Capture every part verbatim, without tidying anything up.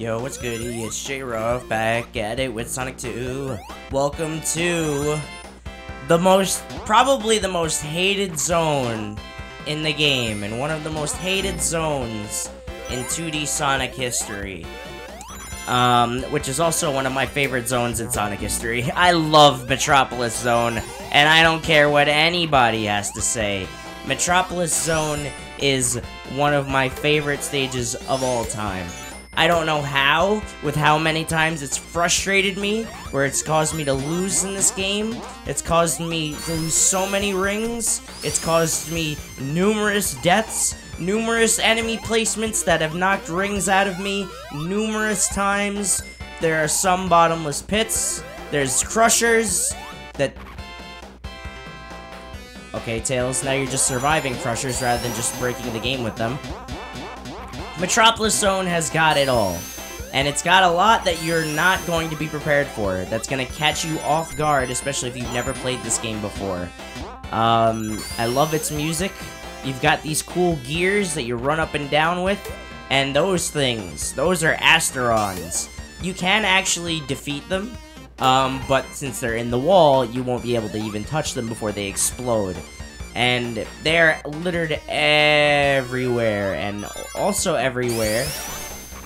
Yo, what's good? It's J-Ruff back at it with Sonic two. Welcome to the most, probably the most hated zone in the game, and one of the most hated zones in two D Sonic history. Um, which is also one of my favorite zones in Sonic history. I love Metropolis Zone, and I don't care what anybody has to say. Metropolis Zone is one of my favorite stages of all time. I don't know how, with how many times it's frustrated me, where it's caused me to lose in this game. It's caused me to lose so many rings. It's caused me numerous deaths, numerous enemy placements that have knocked rings out of me numerous times. There are some bottomless pits. There's crushers that... Okay, Tails, now you're just surviving crushers rather than just breaking the game with them. Metropolis Zone has got it all, and it's got a lot that you're not going to be prepared for. That's going to catch you off guard, especially if you've never played this game before. Um, I love its music. You've got these cool gears that you run up and down with, and those things, those are Asterons. You can actually defeat them, um, but since they're in the wall, you won't be able to even touch them before they explode. And they're littered everywhere, and also everywhere.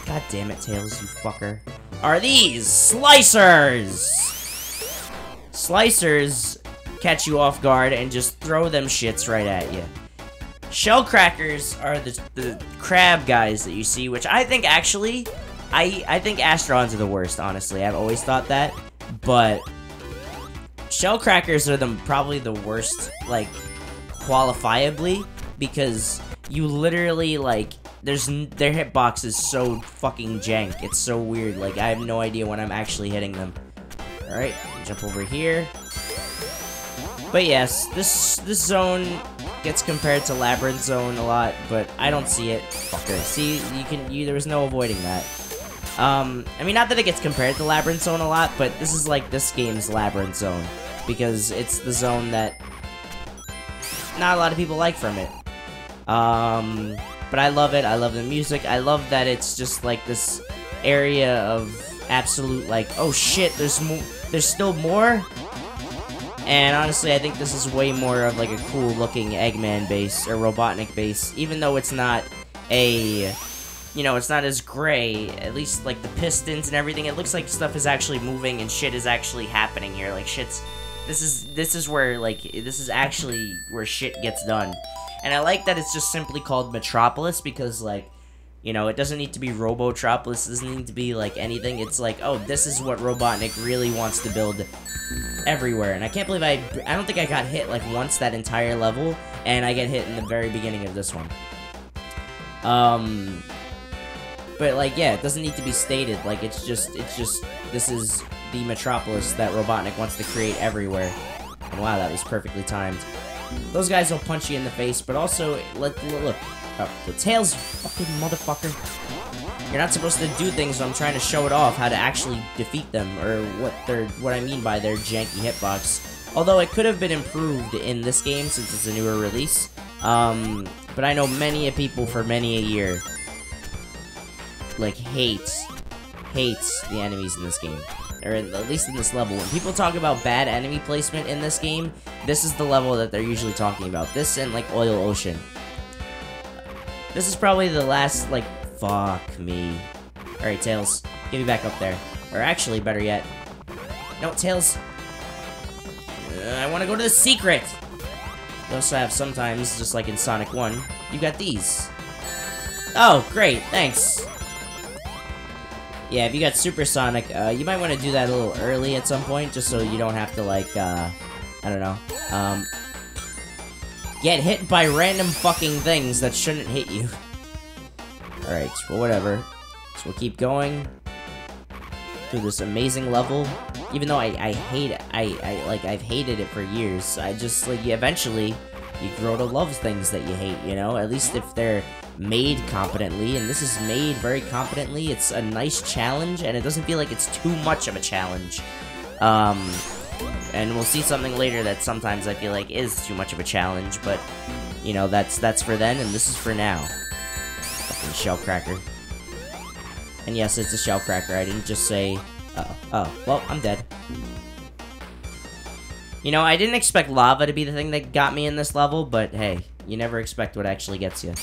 God damn it, Tails, you fucker. Are these slicers? Slicers catch you off guard and just throw them shits right at you. Shellcrackers are the, the crab guys that you see, which I think actually, I, I think Asterons are the worst, honestly. I've always thought that, but Shellcrackers are the, probably the worst, like, qualifiably, because you literally, like, there's n their hitbox is so fucking jank. It's so weird. Like, I have no idea when I'm actually hitting them. Alright, jump over here. But yes, this this zone gets compared to Labyrinth Zone a lot, but I don't see it. Fucker. See, you can you there was no avoiding that. Um, I mean, not that it gets compared to Labyrinth Zone a lot, but this is like this game's Labyrinth Zone, because it's the zone that not a lot of people like from it. Um, but I love it. I love the music. I love that it's just like this area of absolute, like, oh shit, there's mo there's still more. And honestly, I think this is way more of like a cool looking Eggman base or Robotnik base, even though it's not a, you know, it's not as gray. At least like the pistons and everything, it looks like stuff is actually moving and shit is actually happening here. Like shit's This is, this is where, like, this is actually where shit gets done. And I like that it's just simply called Metropolis, because, like, you know, it doesn't need to be Robotropolis, it doesn't need to be, like, anything. It's like, oh, this is what Robotnik really wants to build everywhere. And I can't believe I, I don't think I got hit, like, once that entire level, and I get hit in the very beginning of this one. Um, but, like, yeah, it doesn't need to be stated. Like, it's just, it's just, this is the Metropolis that Robotnik wants to create everywhere. And wow, that was perfectly timed. Those guys will punch you in the face, but also, look, look, oh, the Tails, you fucking motherfucker. You're not supposed to do things, so I'm trying to show it off how to actually defeat them, or what they're, what I mean by their janky hitbox. Although it could have been improved in this game since it's a newer release. Um, but I know many a people for many a year, like, hates, hates the enemies in this game. Or at least in this level. When people talk about bad enemy placement in this game, this is the level that they're usually talking about. This and, like, Oil Ocean. This is probably the last, like, fuck me. Alright, Tails, get me back up there. Or actually, better yet. No, Tails. Uh, I want to go to the secret. You also have sometimes, just like in Sonic one, you got these. Oh, great, thanks. Yeah, if you got Super Sonic, uh, you might want to do that a little early at some point, just so you don't have to, like, uh, I don't know, um, get hit by random fucking things that shouldn't hit you. Alright, well, whatever. So we'll keep going through this amazing level, even though I, I hate it. I, I, like, I've hated it for years. I just, like, eventually, you grow to love things that you hate, you know? At least if they're made competently, and this is made very competently. It's a nice challenge, and it doesn't feel like it's too much of a challenge. Um, and we'll see something later that sometimes I feel like is too much of a challenge, but, you know, that's that's for then, and this is for now. Fucking shellcracker. And yes, it's a shell cracker. I didn't just say... Uh-oh. Oh, well, I'm dead. You know, I didn't expect lava to be the thing that got me in this level, but hey, you never expect what actually gets you.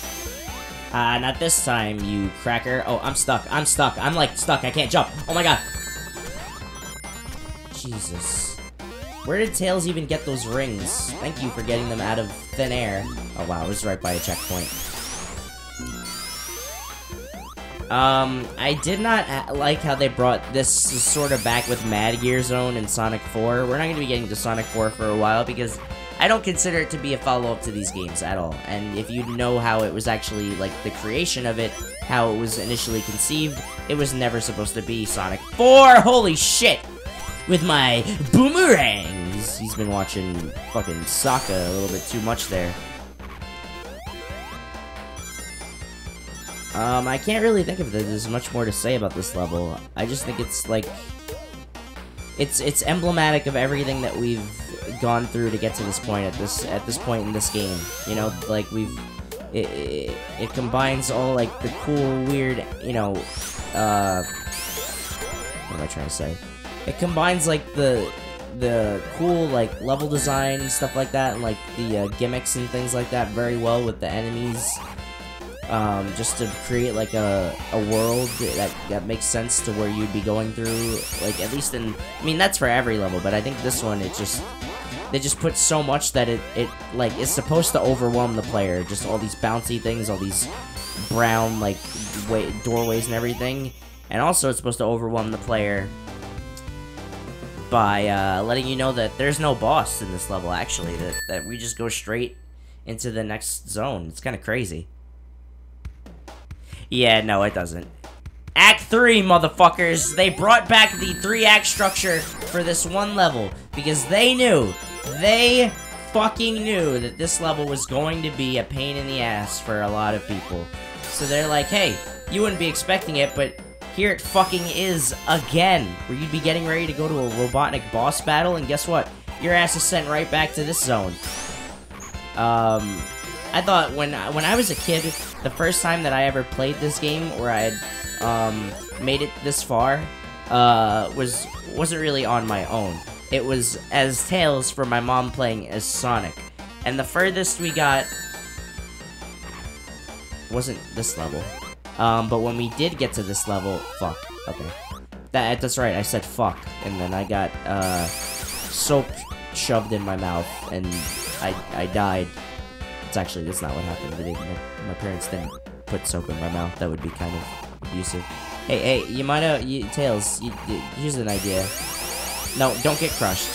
Uh, not this time, you cracker. Oh, I'm stuck. I'm stuck. I'm, like, stuck. I can't jump. Oh, my God. Jesus. Where did Tails even get those rings? Thank you for getting them out of thin air. Oh, wow. It was right by a checkpoint. Um, I did not like how they brought this sort of back with Mad Gear Zone and Sonic four. We're not going to be getting to Sonic four for a while because... I don't consider it to be a follow-up to these games at all, and if you know how it was actually, like, the creation of it, how it was initially conceived, it was never supposed to be Sonic four! Holy shit! With my boomerangs! He's been watching fucking Sokka a little bit too much there. Um, I can't really think of this. There's much more to say about this level. I just think it's, like... It's it's emblematic of everything that we've gone through to get to this point at this at this point in this game. You know, like we've it it, it combines all like the cool, weird, you know, uh, what am I trying to say? It combines like the the cool like level design and stuff like that, and like the uh, gimmicks and things like that very well with the enemies. Um, just to create like a, a world that, that makes sense to where you'd be going through, like at least in, I mean that's for every level, but I think this one it just, they just put so much that it, it like is supposed to overwhelm the player, just all these bouncy things, all these brown like way, doorways and everything, and also it's supposed to overwhelm the player by uh, letting you know that there's no boss in this level actually, that, that we just go straight into the next zone. It's kind of crazy. Yeah, no, it doesn't. Act three, motherfuckers! They brought back the three act structure for this one level because they knew, they fucking knew that this level was going to be a pain in the ass for a lot of people. So they're like, hey, you wouldn't be expecting it, but here it fucking is again, where you'd be getting ready to go to a Robotnik boss battle, and guess what? Your ass is sent right back to this zone. Um... I thought when I, when I was a kid, the first time that I ever played this game, where I had um, made it this far, uh, was wasn't really on my own. It was as Tails for my mom playing as Sonic, and the furthest we got wasn't this level. Um, but when we did get to this level, fuck. Okay, that that's right. I said fuck, and then I got uh, soap shoved in my mouth, and I I died. It's actually, that's not what happened. They, my, my parents didn't put soap in my mouth. That would be kind of abusive. Hey, hey, you might have, you, Tails, you, you, here's an idea. No, don't get crushed.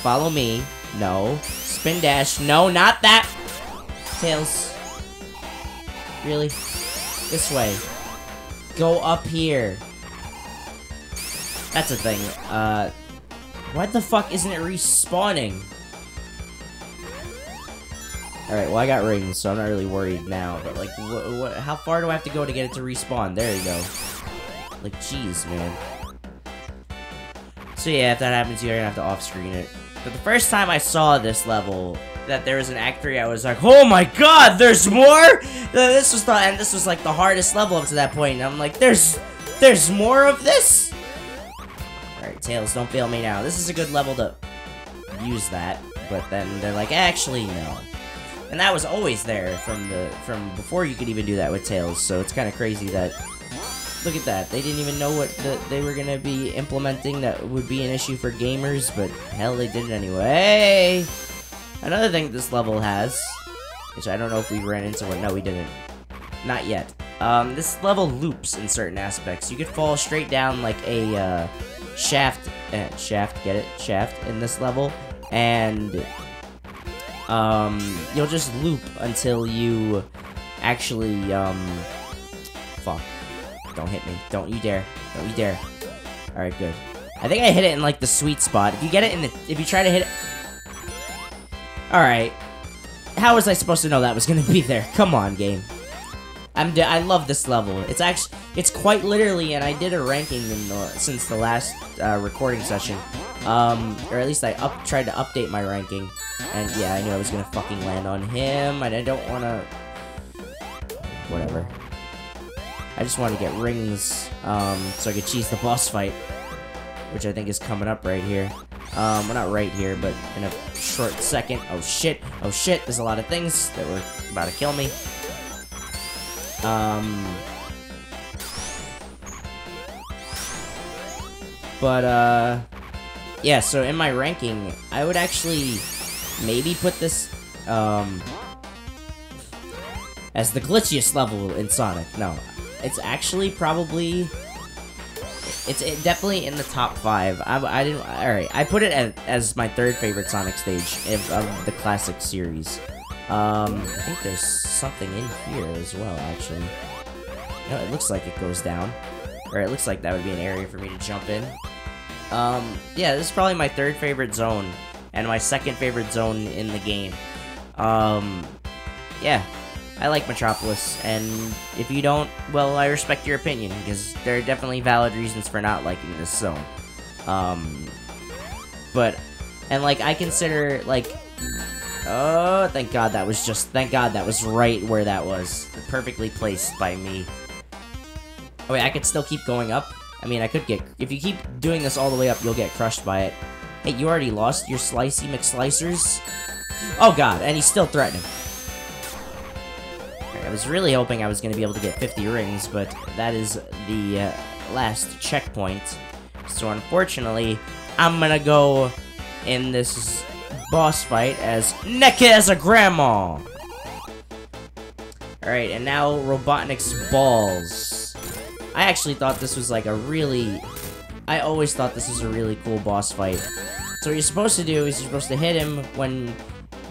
Follow me. No. Spin dash. No, not that! Tails. Really? This way. Go up here. That's a thing. Uh, why the fuck isn't it respawning? Alright, well I got rings, so I'm not really worried now, but like, wh wh how far do I have to go to get it to respawn? There you go. Like, jeez, man. So yeah, if that happens, you're gonna have to off-screen it. But the first time I saw this level, that there was an Act three, I was like, oh my god, there's more?! This was the- and this was like the hardest level up to that point, and I'm like, there's- there's more of this?! Alright, Tails, don't fail me now. This is a good level to use that, but then they're like, actually, no. And that was always there from the from before you could even do that with Tails, so it's kind of crazy that look at that, they didn't even know what the, they were gonna be implementing that would be an issue for gamers, but hell, they did it anyway. Another thing this level has, which I don't know if we ran into one. No, we didn't. Not yet. Um, this level loops in certain aspects. You could fall straight down like a uh, shaft, eh, shaft. Get it? Shaft in this level, and. Um, you'll just loop until you actually, um, fuck. Don't hit me. Don't you dare. Don't you dare. Alright, good. I think I hit it in, like, the sweet spot. If you get it in the, if you try to hit it... Alright. How was I supposed to know that was gonna be there? Come on, game. I'm d I love this level. It's actually, it's quite literally, and I did a ranking in the, since the last, uh, recording session. Um, or at least I up, tried to update my ranking. And yeah, I knew I was gonna fucking land on him, and I don't wanna... Whatever. I just wanted to get rings um, so I could cheese the boss fight, which I think is coming up right here. Um, well, not right here, but in a short second. Oh shit, oh shit, there's a lot of things that were about to kill me. Um, but, uh, yeah, so in my ranking, I would actually maybe put this, um, as the glitchiest level in Sonic. No, it's actually probably... It's it definitely in the top five. I, I didn't. All right, I put it as, as my third favorite Sonic stage of, of the classic series. Um, I think there's something in here as well, actually. No, it looks like it goes down, or it looks like that would be an area for me to jump in. Um, yeah, this is probably my third favorite zone and my second favorite zone in the game. Um, yeah. I like Metropolis, and if you don't, well, I respect your opinion, because there are definitely valid reasons for not liking this zone. Um, but, and like, I consider, like, oh, thank God that was just, thank God that was right where that was. Perfectly placed by me. Oh wait, I could still keep going up? I mean, I could get, if you keep doing this all the way up, you'll get crushed by it. Hey, you already lost your Slicey McSlicers? Oh God, and he's still threatening. I was really hoping I was going to be able to get fifty rings, but that is the uh, last checkpoint. So unfortunately, I'm going to go in this boss fight as Neca as a grandma! Alright, and now Robotnik's balls. I actually thought this was like a really... I always thought this was a really cool boss fight. So what you're supposed to do is you're supposed to hit him when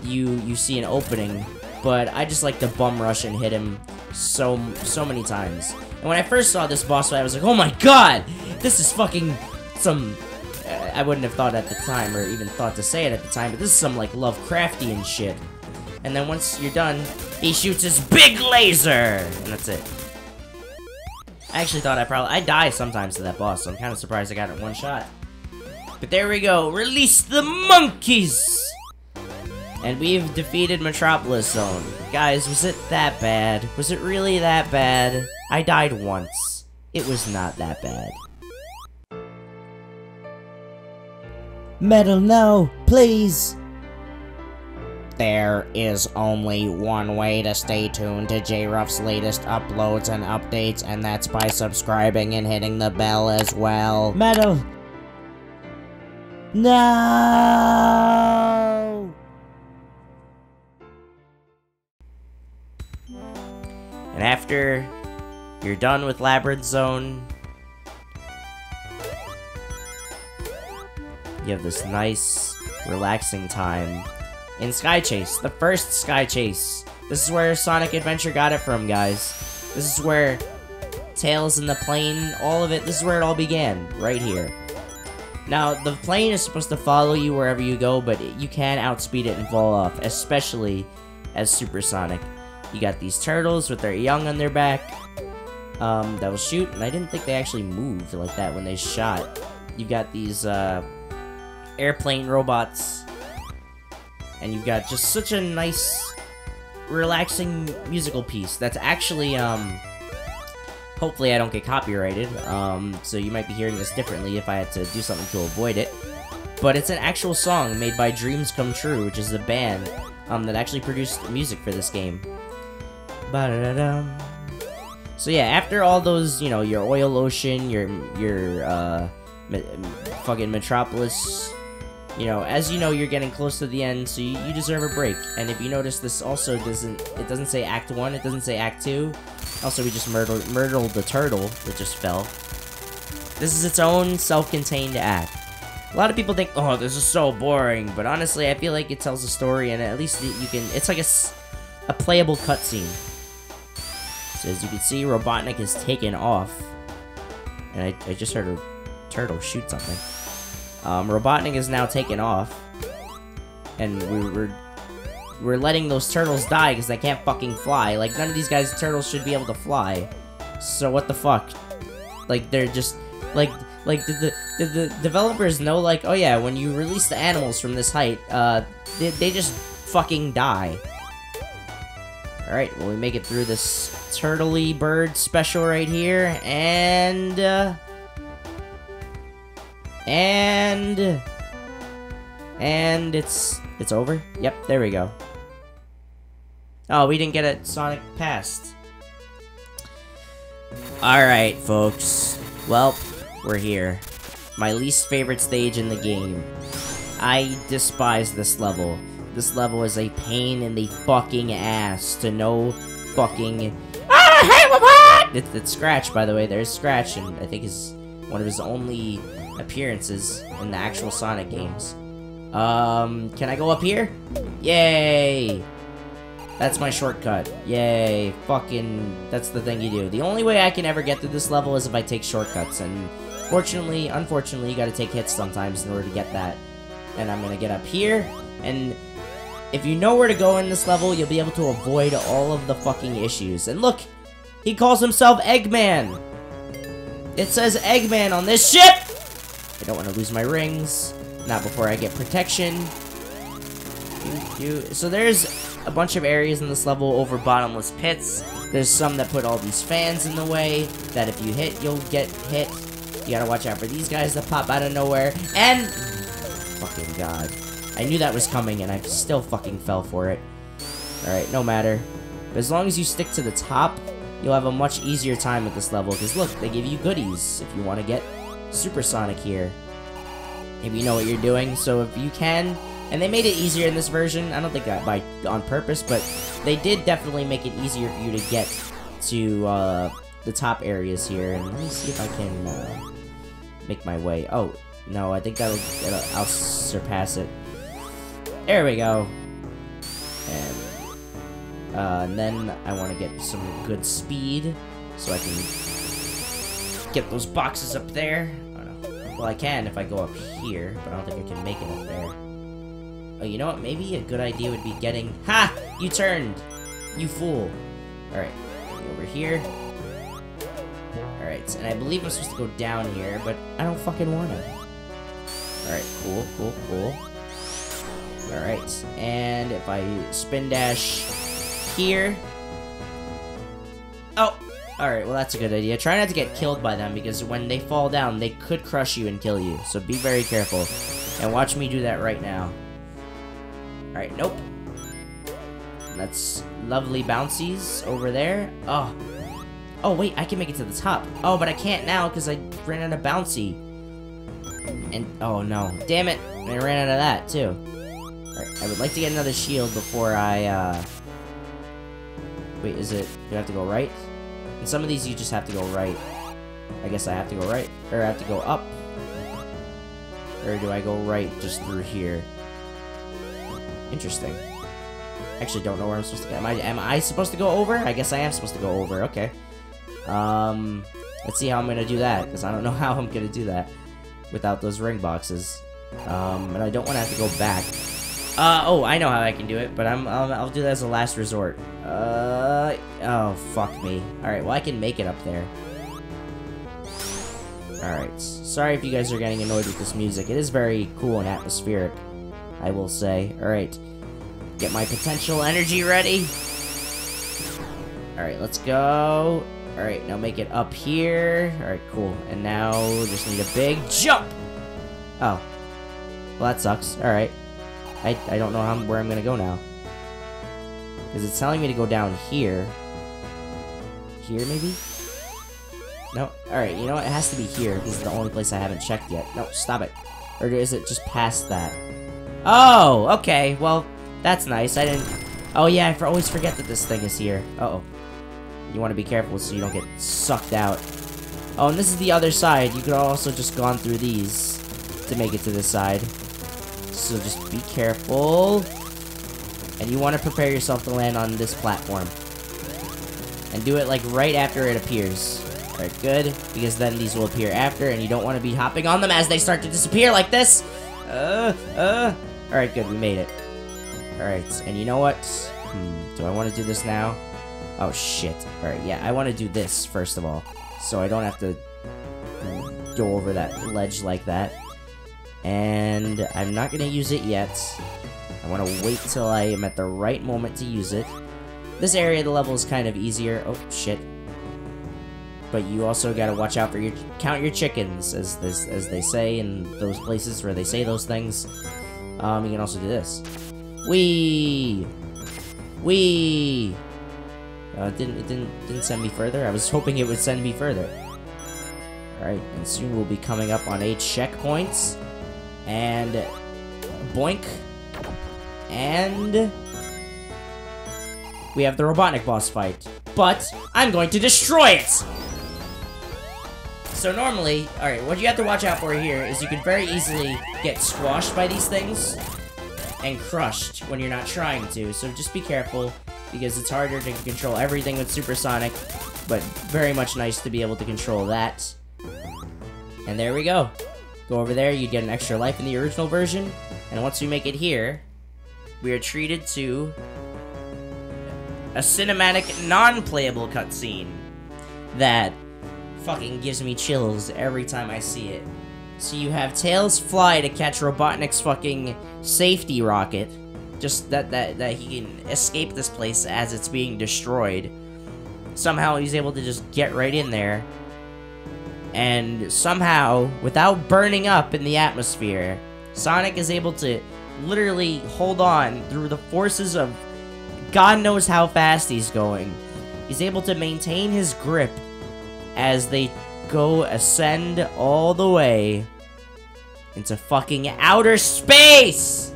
you, you see an opening. But I just like to bum rush and hit him so, so many times. And when I first saw this boss fight, I was like, oh my God! This is fucking some... I wouldn't have thought at the time, or even thought to say it at the time, but this is some, like, Lovecraftian shit. And then once you're done, he shoots his big laser! And that's it. I actually thought I probably... I die sometimes to that boss, so I'm kind of surprised I got it in one shot. But there we go! Release the monkeys! And we've defeated Metropolis Zone. Guys, was it that bad? Was it really that bad? I died once. It was not that bad. Medal now, please! There is only one way to stay tuned to J Ruff's latest uploads and updates, and that's by subscribing and hitting the bell as well. Medal! No! And after you're done with Labyrinth Zone, you have this nice, relaxing time in Sky Chase, the first Sky Chase. This is where Sonic Adventure got it from, guys. This is where Tails and the plane, all of it, this is where it all began, right here. Now, the plane is supposed to follow you wherever you go, but you can outspeed it and fall off, especially as Super Sonic. You got these turtles with their young on their back um, that will shoot, and I didn't think they actually moved like that when they shot. You've got these uh, airplane robots, and you've got just such a nice, relaxing musical piece that's actually, um, hopefully I don't get copyrighted, um, so you might be hearing this differently if I had to do something to avoid it. But it's an actual song made by Dreams Come True, which is the band um, that actually produced music for this game. So yeah, after all those, you know, your Oil Ocean, your, your, uh, me fucking Metropolis, you know, as you know, you're getting close to the end, so you, you deserve a break. And if you notice, this also doesn't, it doesn't say Act one, it doesn't say Act two. Also, we just murdered, murdered the turtle that just fell. This is its own self-contained act. A lot of people think, oh, this is so boring, but honestly, I feel like it tells a story, and at least you can, it's like a, a playable cutscene. So as you can see, Robotnik is taken off. And I, I just heard a turtle shoot something. Um, Robotnik is now taken off. And we were, we're letting those turtles die because they can't fucking fly. Like, none of these guys' turtles should be able to fly. So what the fuck? Like, they're just... Like, like did the, did the developers know, like, oh yeah, when you release the animals from this height, uh, they, they just fucking die. Alright, well, we make it through this turtley bird special right here, and... Uh, and... And it's... It's over? Yep, there we go. Oh, we didn't get it Sonic past. Alright, folks. Well, we're here. My least favorite stage in the game. I despise this level. This level is a pain in the fucking ass to no fucking... Ah, hey, what? It's Scratch, by the way. There's Scratch, and I think is one of his only appearances in the actual Sonic games. Um, can I go up here? Yay! That's my shortcut. Yay. Fucking... That's the thing you do. The only way I can ever get through this level is if I take shortcuts, and... Fortunately, unfortunately, you gotta take hits sometimes in order to get that. And I'm gonna get up here, and... If you know where to go in this level, you'll be able to avoid all of the fucking issues. And look! He calls himself Eggman! It says Eggman on this ship! I don't want to lose my rings. Not before I get protection. So there's... a bunch of areas in this level over bottomless pits. There's some that put all these fans in the way, that if you hit, you'll get hit. You gotta watch out for these guys that pop out of nowhere, and... Fucking god. I knew that was coming, and I still fucking fell for it. Alright, no matter. But as long as you stick to the top, you'll have a much easier time with this level, because look, they give you goodies if you want to get Super Sonic here. If you know what you're doing, so if you can... And they made it easier in this version. I don't think that by on purpose, but they did definitely make it easier for you to get to uh, the top areas here. And let me see if I can uh, make my way. Oh no, I think that'll, that'll I'll surpass it. There we go. And, uh, and then I want to get some good speed so I can get those boxes up there. Oh, no. Well, I can if I go up here, but I don't think I can make it up there. Oh, you know what? Maybe a good idea would be getting... Ha! You turned! You fool! Alright. Over here. Alright. And I believe I'm supposed to go down here, but I don't fucking want to. Alright. Cool, cool, cool. Alright. And if I spin dash here... Oh! Alright. Well, that's a good idea. Try not to get killed by them, because when they fall down, they could crush you and kill you. So be very careful. And watch me do that right now. Alright, nope. That's lovely bouncies over there. Oh. Oh, wait, I can make it to the top. Oh, but I can't now because I ran out of bouncy. And, oh no. Damn it. I ran out of that, too. Alright, I would like to get another shield before I, uh... Wait, is it... Do I have to go right? In some of these, you just have to go right. I guess I have to go right. Or I have to go up. Or do I go right just through here? Interesting. Actually, don't know where I'm supposed to go. Am I, am I supposed to go over? I guess I am supposed to go over. Okay. Um, let's see how I'm going to do that, because I don't know how I'm going to do that without those ring boxes. Um, and I don't want to have to go back. Uh, oh, I know how I can do it, but I'm, I'll, I'll do that as a last resort. Uh, oh, fuck me. Alright, well, I can make it up there. Alright. Sorry if you guys are getting annoyed with this music. It is very cool and atmospheric, I will say. Alright. Get my potential energy ready. Alright, let's go. Alright, now make it up here. Alright, cool. And now just need a big jump! Oh. Well, that sucks. Alright. I, I don't know how, where I'm gonna go now. Because it's telling me to go down here. Here, maybe? No. Alright, you know what? It has to be here. This is the only place I haven't checked yet. No, stop it. Or is it just past that? Oh, okay. Well, that's nice. I didn't... Oh, yeah, I for always forget that this thing is here. Uh-oh. You want to be careful so you don't get sucked out. Oh, and this is the other side. You could also just gone through these to make it to this side. So just be careful. And you want to prepare yourself to land on this platform. And do it, like, right after it appears. Alright, good. Because then these will appear after, and you don't want to be hopping on them as they start to disappear like this. Uh, uh... Alright, good, we made it. Alright, and you know what? Hmm, do I want to do this now? Oh, shit. Alright, yeah, I want to do this, first of all. So I don't have to go over that ledge like that. And I'm not going to use it yet. I want to wait till I am at the right moment to use it. This area of the level is kind of easier. Oh, shit. But you also gotta watch out for your... Count your chickens, as, this, as they say in those places where they say those things. Um, you can also do this. Whee! Whee! Uh, it didn't, it didn't, didn't send me further. I was hoping it would send me further. Alright, and soon we'll be coming up on eight checkpoints. And... Boink. And... we have the Robotnik boss fight. But, I'm going to destroy it! So normally, alright, what you have to watch out for here is you can very easily get squashed by these things and crushed when you're not trying to, so just be careful because it's harder to control everything with Super Sonic, but very much nice to be able to control that. And there we go. Go over there, you get an extra life in the original version, and once we make it here, we are treated to a cinematic, non-playable cutscene that fucking gives me chills every time I see it. So you have Tails fly to catch Robotnik's fucking safety rocket, just that that that he can escape this place as it's being destroyed. Somehow he's able to just get right in there, and somehow without burning up in the atmosphere, Sonic is able to literally hold on through the forces of God knows how fast he's going. He's able to maintain his grip as they go ascend all the way into fucking outer space!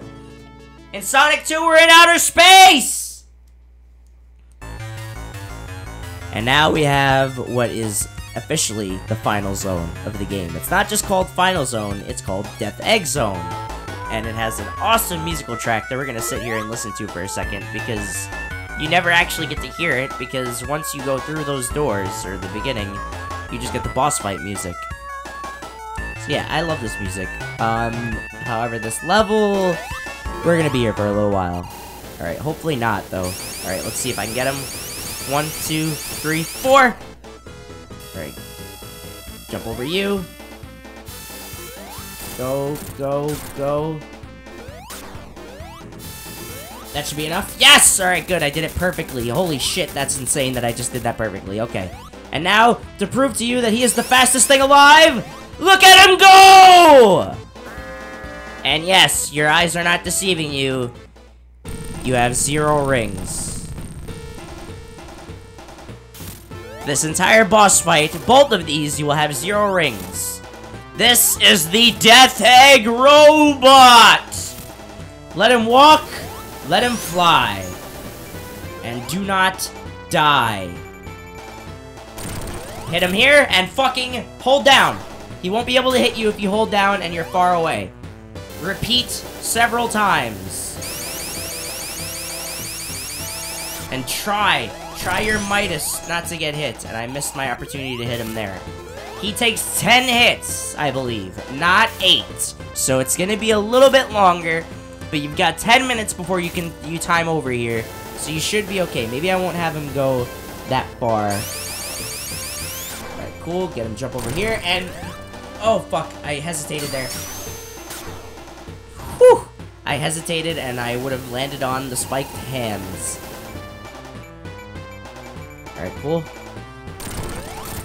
In Sonic two, we're in outer space! And now we have what is officially the final zone of the game. It's not just called Final Zone, it's called Death Egg Zone. And it has an awesome musical track that we're gonna sit here and listen to for a second because you never actually get to hear it, because once you go through those doors, or the beginning, you just get the boss fight music. So yeah, I love this music. Um, however, this level, we're gonna be here for a little while. Alright, hopefully not, though. Alright, let's see if I can get him. One, two, three, four! Alright. Jump over you. Go, go, go. That should be enough. Yes! Alright, good. I did it perfectly. Holy shit, that's insane that I just did that perfectly. Okay. And now, to prove to you that he is the fastest thing alive, look at him go! And yes, your eyes are not deceiving you. You have zero rings. This entire boss fight, both of these, you will have zero rings. This is the Death Egg Robot! Let him walk. Let him fly, and do not die. Hit him here, and fucking hold down. He won't be able to hit you if you hold down and you're far away. Repeat several times. And try, try your Midas not to get hit, and I missed my opportunity to hit him there. He takes ten hits, I believe, not eight. So it's gonna be a little bit longer. But you've got ten minutes before you can you time over here, so you should be okay. Maybe I won't have him go that far. Alright, cool. Get him jump over here, and... oh, fuck. I hesitated there. Whew! I hesitated, and I would have landed on the spiked hands. Alright, cool.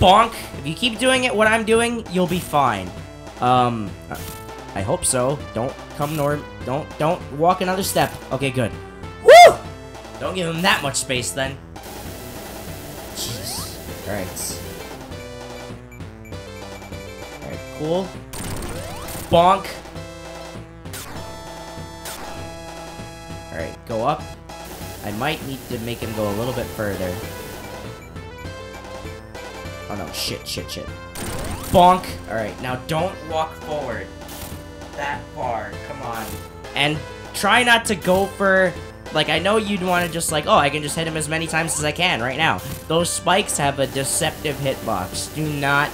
Bonk! If you keep doing it what I'm doing, you'll be fine. Um... I hope so. Don't come north. Don't, don't walk another step. Okay, good. Woo! Don't give him that much space, then. Jeez. Alright. Alright, cool. Bonk. Alright, go up. I might need to make him go a little bit further. Oh, no. Shit, shit, shit. Bonk. Alright, now don't walk forward that far, come on. And try not to go for, like, I know you'd want to just like, oh, I can just hit him as many times as I can right now. Those spikes have a deceptive hitbox. Do not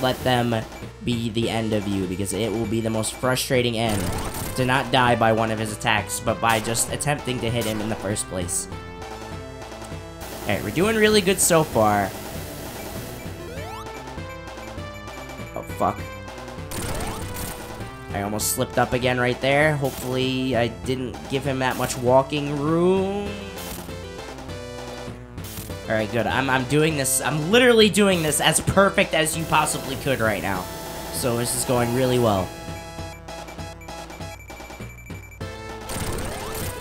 let them be the end of you, because it will be the most frustrating end to not die by one of his attacks, but by just attempting to hit him in the first place. Alright, we're doing really good so far. Oh, fuck. I almost slipped up again right there. Hopefully, I didn't give him that much walking room. Alright, good. I'm, I'm doing this. I'm literally doing this as perfect as you possibly could right now. So this is going really well.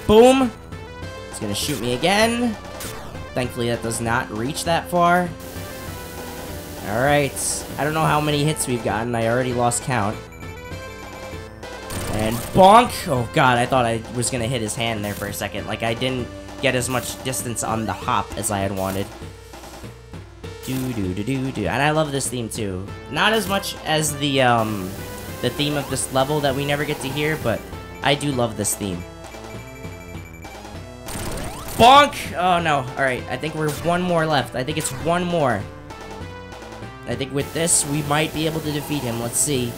Boom. It's gonna shoot me again. Thankfully, that does not reach that far. Alright. I don't know how many hits we've gotten. I already lost count. And bonk! Oh god, I thought I was gonna hit his hand there for a second. Like, I didn't get as much distance on the hop as I had wanted. Do do do do do. And I love this theme too. Not as much as the um the theme of this level that we never get to hear, but I do love this theme. Bonk! Oh no. Alright, I think we're one more left. I think it's one more. I think with this we might be able to defeat him. Let's see.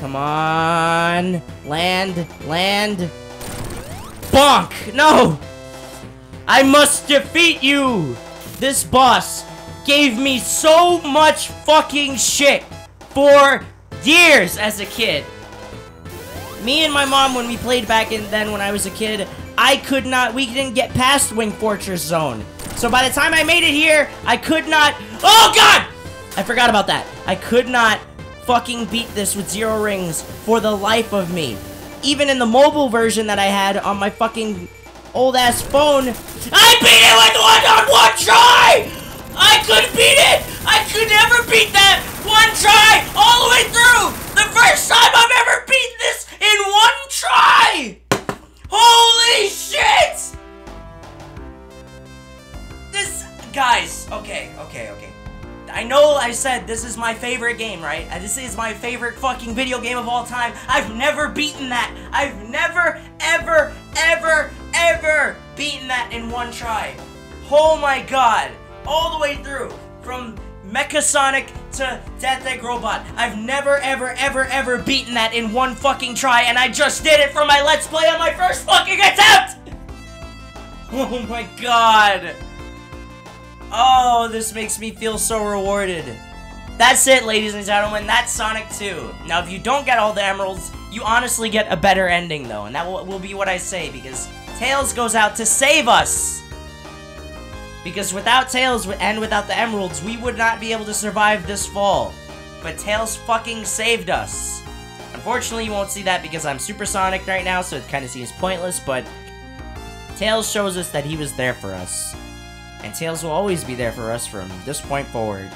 Come on! Land! Land! Bonk! No! I must defeat you! This boss gave me so much fucking shit for years as a kid. Me and my mom, when we played back in then when I was a kid, I could not- we didn't get past Wing Fortress Zone. So by the time I made it here, I could not- oh god! I forgot about that. I could not fucking beat this with zero rings for the life of me. Even in the mobile version that I had on my fucking old ass phone, I beat it with one on one try! I could beat it! I could never beat that one try all the way through! The first time I've ever beat this in one try! Holy shit! This, guys, okay, okay, okay. I know I said this is my favorite game, right? This is my favorite fucking video game of all time. I've never beaten that. I've never, ever, ever, ever beaten that in one try. Oh my god. All the way through. From Mecha Sonic to Death Egg Robot. I've never, ever, ever, ever beaten that in one fucking try. And I just did it for my Let's Play on my first fucking attempt. Oh my god. Oh, this makes me feel so rewarded. That's it, ladies and gentlemen. That's Sonic two. Now, if you don't get all the emeralds, you honestly get a better ending, though. And that will, will be what I say, because Tails goes out to save us. Because without Tails and without the emeralds, we would not be able to survive this fall. But Tails fucking saved us. Unfortunately, you won't see that because I'm Super Sonic right now, so it kind of seems pointless, but Tails shows us that he was there for us. And Tails will always be there for us from this point forward.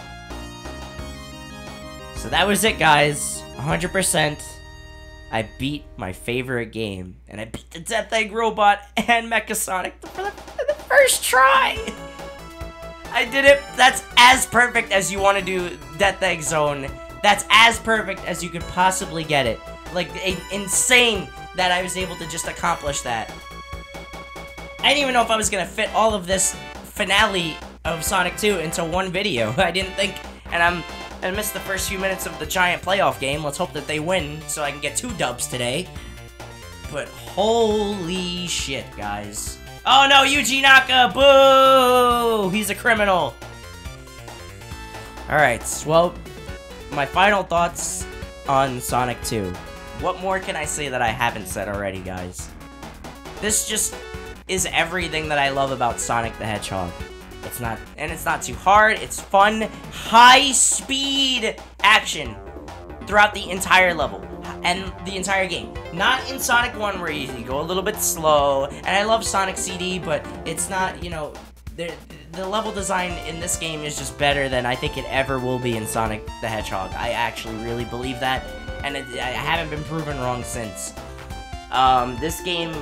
So that was it, guys. one hundred percent. I beat my favorite game. And I beat the Death Egg Robot and Mecha Sonic for the, for the first try. I did it. That's as perfect as you want to do Death Egg Zone. That's as perfect as you could possibly get it. Like, insane that I was able to just accomplish that. I didn't even know if I was going to fit all of this finale of Sonic two into one video. I didn't think, and I'm I missed the first few minutes of the giant playoff game. Let's hope that they win so I can get two dubs today. But holy shit, guys. Oh no, Yuji Naka, boo! He's a criminal. Alright, well, my final thoughts on Sonic two. What more can I say that I haven't said already, guys? This just is everything that I love about Sonic the Hedgehog. It's not, and it's not too hard, it's fun, high-speed action throughout the entire level, and the entire game. Not in Sonic one where you, you go a little bit slow, and I love Sonic C D, but it's not, you know, the, the level design in this game is just better than I think it ever will be in Sonic the Hedgehog. I actually really believe that, and it, I haven't been proven wrong since. Um, this game,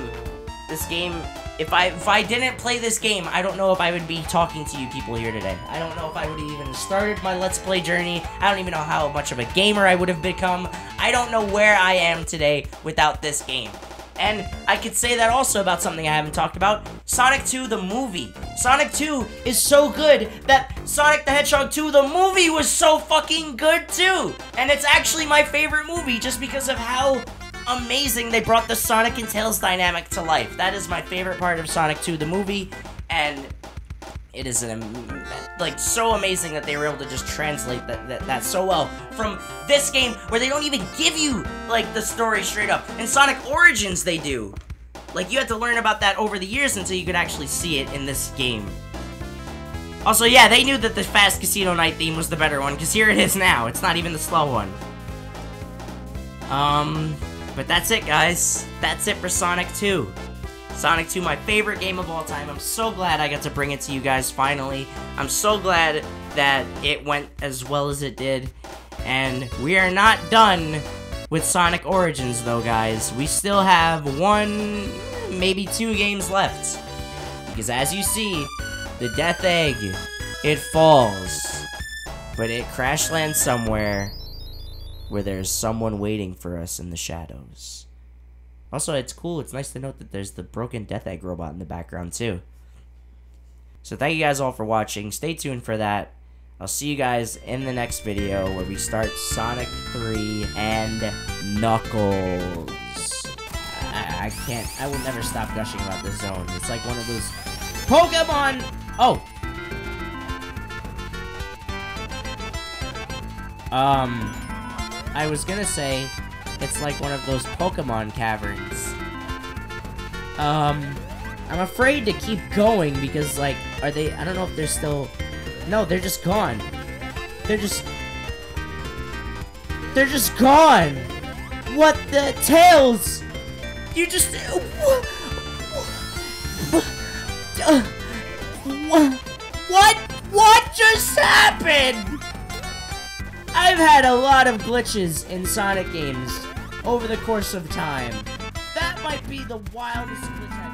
this game... If I, if I didn't play this game, I don't know if I would be talking to you people here today. I don't know if I would have even started my Let's Play journey. I don't even know how much of a gamer I would have become. I don't know where I am today without this game. And I could say that also about something I haven't talked about. Sonic two, the movie. Sonic two is so good that Sonic the Hedgehog two, the movie, was so fucking good too. And it's actually my favorite movie just because of how amazing they brought the Sonic and Tails dynamic to life. That is my favorite part of Sonic two, the movie, and it is an am like so amazing that they were able to just translate that, that that so well from this game where they don't even give you like the story straight up. In Sonic Origins they do. Like, you had to learn about that over the years until you could actually see it in this game. Also, yeah, they knew that the Fast Casino Night theme was the better one, because here it is now. It's not even the slow one. Um, but that's it, guys. That's it for Sonic two. Sonic two, my favorite game of all time. I'm so glad I got to bring it to you guys finally. I'm so glad that it went as well as it did. And we are not done with Sonic Origins, though, guys. We still have one, maybe two games left. Because as you see, the Death Egg, it falls. But it crash lands somewhere where there's someone waiting for us in the shadows. Also, it's cool. It's nice to note that there's the broken Death Egg robot in the background, too. So thank you guys all for watching. Stay tuned for that. I'll see you guys in the next video where we start Sonic three and Knuckles. I, I can't. I will never stop gushing about this zone. It's like one of those Pokemon. Oh. Um. I was gonna say... It's like one of those Pokemon caverns. Um, I'm afraid to keep going because, like, are they... I don't know if they're still... No, they're just gone. They're just... They're just gone! What the... Tails! You just... What? What? What just happened? I've had a lot of glitches in Sonic games over the course of time. That might be the wildest glitch I've